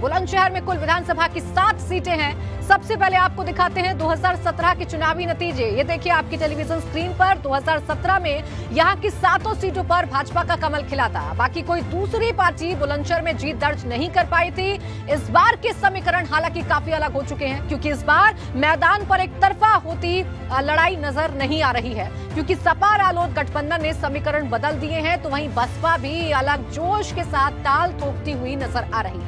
बुलंदशहर में कुल विधानसभा की 7 सीटें हैं। सबसे पहले आपको दिखाते हैं 2017 के चुनावी नतीजे। ये देखिए आपकी टेलीविजन स्क्रीन पर 2017 में यहाँ की 7 सीटों पर भाजपा का कमल खिला था। बाकी कोई दूसरी पार्टी बुलंदशहर में जीत दर्ज नहीं कर पाई थी। इस बार के समीकरण हालांकि काफी अलग हो चुके हैं, क्योंकि इस बार मैदान पर एक तरफा होती लड़ाई नजर नहीं आ रही है, क्योंकि सपा रालोद गठबंधन ने समीकरण बदल दिए हैं, तो वहीं बसपा भी अलग जोश के साथ ताल ठोकती हुई नजर आ रही है।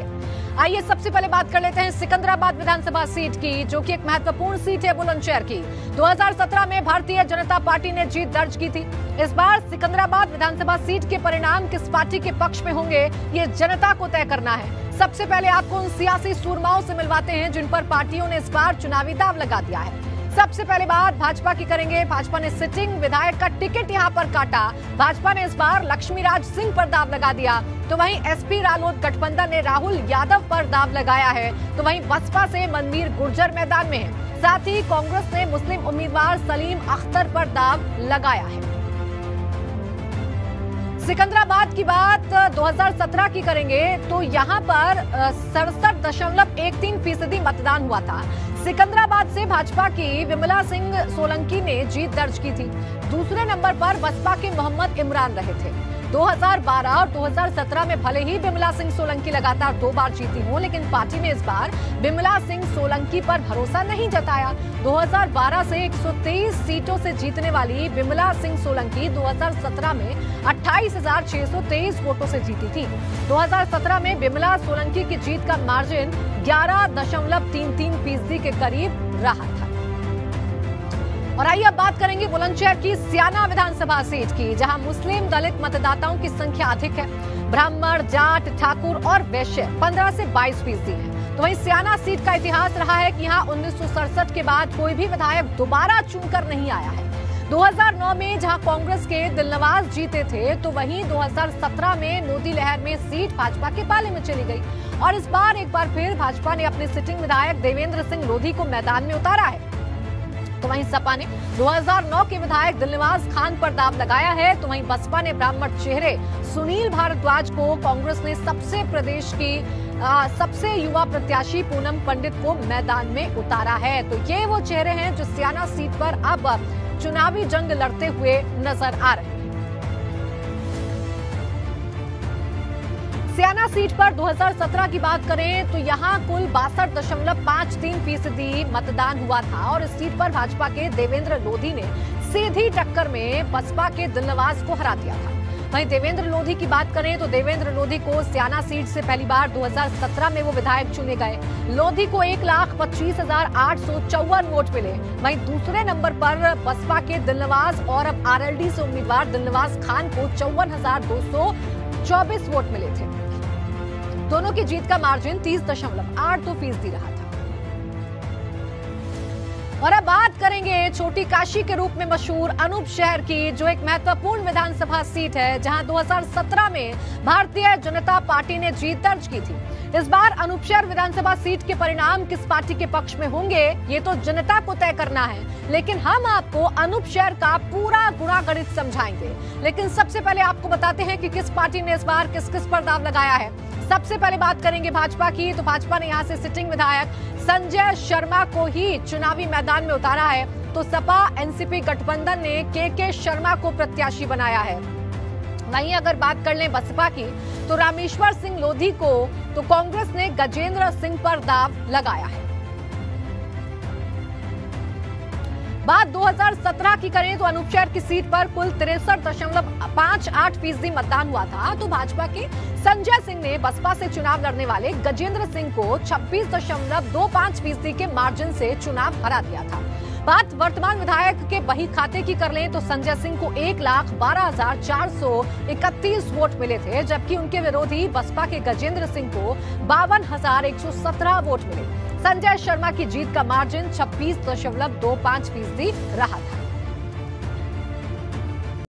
आइए सबसे पहले बात कर लेते हैं सिकंदराबाद विधानसभा सीट की, जो कि एक महत्वपूर्ण सीट है बुलंदशहर की। 2017 में भारतीय जनता पार्टी ने जीत दर्ज की थी। इस बार सिकंदराबाद विधानसभा सीट के परिणाम किस पार्टी के पक्ष में होंगे, ये जनता को तय करना है। सबसे पहले आपको उन सियासी सूरमाओं से मिलवाते हैं जिन पर पार्टियों ने इस बार चुनावी दाव लगा दिया है। सबसे पहले बात भाजपा की करेंगे। भाजपा ने सिटिंग विधायक का टिकट यहां पर काटा। भाजपा ने इस बार लक्ष्मीराज सिंह पर दाव लगा दिया, तो वहीं एसपी रालोद गठबंधन ने राहुल यादव पर दाव लगाया है, तो वहीं बसपा से मनवीर गुर्जर मैदान में है। साथ ही कांग्रेस ने मुस्लिम उम्मीदवार सलीम अख्तर पर दाव लगाया है। सिकंदराबाद की बात 2017 की करेंगे तो यहाँ पर 67.13% मतदान हुआ था। सिकंदराबाद से भाजपा की बिमला सिंह सोलंकी ने जीत दर्ज की थी। दूसरे नंबर पर बसपा के मोहम्मद इमरान रहे थे। 2012 और 2017 में भले ही बिमला सिंह सोलंकी लगातार 2 बार जीती हो, लेकिन पार्टी ने इस बार बिमला सिंह सोलंकी पर भरोसा नहीं जताया। 2012 से 123 सीटों से जीतने वाली बिमला सिंह सोलंकी 2017 में 28,623 वोटों से जीती थी। 2017 में बिमला सोलंकी की जीत का मार्जिन 11.33% के करीब रहा था। और आइए अब बात करेंगे बुलंदशहर की सियाना विधानसभा सीट की, जहां मुस्लिम दलित मतदाताओं की संख्या अधिक है। ब्राह्मण, जाट, ठाकुर और वैश्य 15 से 22% है। तो वहीं सियाना सीट का इतिहास रहा है कि यहाँ 1967 के बाद कोई भी विधायक दोबारा चुनकर नहीं आया है। 2009 में जहां कांग्रेस के दिलनवाज़ जीते थे, तो वहीं 2017 में मोदी लहर में सीट भाजपा के पाले में चली गई। और इस बार एक बार फिर भाजपा ने अपने सिटिंग विधायक देवेंद्र सिंह लोधी को मैदान में उतारा है। तो वहीं सपा ने 2009 के विधायक दिलनवाज़ खान पर दाव लगाया है। तो वहीं बसपा ने ब्राह्मण चेहरे सुनील भारद्वाज को, कांग्रेस ने सबसे प्रदेश की सबसे युवा प्रत्याशी पूनम पंडित को मैदान में उतारा है। तो ये वो चेहरे हैं जो सियाना सीट पर अब चुनावी जंग लड़ते हुए नजर आ रहे हैं। सियाना सीट पर 2017 की बात करें तो यहाँ कुल 62.53% मतदान हुआ था। और इस सीट पर भाजपा के देवेंद्र लोधी ने सीधी टक्कर में बसपा के दिलनवाज़ को हरा दिया था। वहीं देवेंद्र लोधी की बात करें तो देवेंद्र लोधी को सियाना सीट से पहली बार 2017 में वो विधायक चुने गए। लोधी को 1,25,854 वोट मिले। वहीं दूसरे नंबर पर बसपा के दिलनवाज़ और अब आरएलडी से उम्मीदवार दिलनवाज़ खान को 54,224 वोट मिले थे। दोनों की जीत का मार्जिन 30.82% रहा था। और अब बात करेंगे छोटी काशी के रूप में मशहूर अनूप शहर की, जो एक महत्वपूर्ण विधानसभा सीट है, जहां 2017 में भारतीय जनता पार्टी ने जीत दर्ज की थी। इस बार अनूप शहर विधानसभा सीट के परिणाम किस पार्टी के पक्ष में होंगे, ये तो जनता को तय करना है, लेकिन हम आपको अनूप शहर का पूरा गुणागणित समझाएंगे। लेकिन सबसे पहले आपको बताते हैं कि किस पार्टी ने इस बार किस किस पर दाव लगाया है। सबसे पहले बात करेंगे भाजपा की, तो भाजपा ने यहाँ से सिटिंग विधायक संजय शर्मा को ही चुनावी मैदान में उतारा है। तो सपा एनसीपी गठबंधन ने के शर्मा को प्रत्याशी बनाया है। वहीं अगर बात कर लें बसपा की तो रामेश्वर सिंह लोधी को, तो कांग्रेस ने गजेंद्र सिंह पर दाव लगाया है। बात 2017 की करें तो अनूप शहर की सीट पर कुल 63.58% मतदान हुआ था। तो भाजपा के संजय सिंह ने बसपा से चुनाव लड़ने वाले गजेंद्र सिंह को 26.25% के मार्जिन से चुनाव हरा दिया था। बात वर्तमान विधायक के बही खाते की कर लें तो संजय सिंह को 1,12,431 वोट मिले थे, जबकि उनके विरोधी बसपा के गजेंद्र सिंह को 52,117 वोट मिले। संजय शर्मा की जीत का मार्जिन 26.25% रहा था।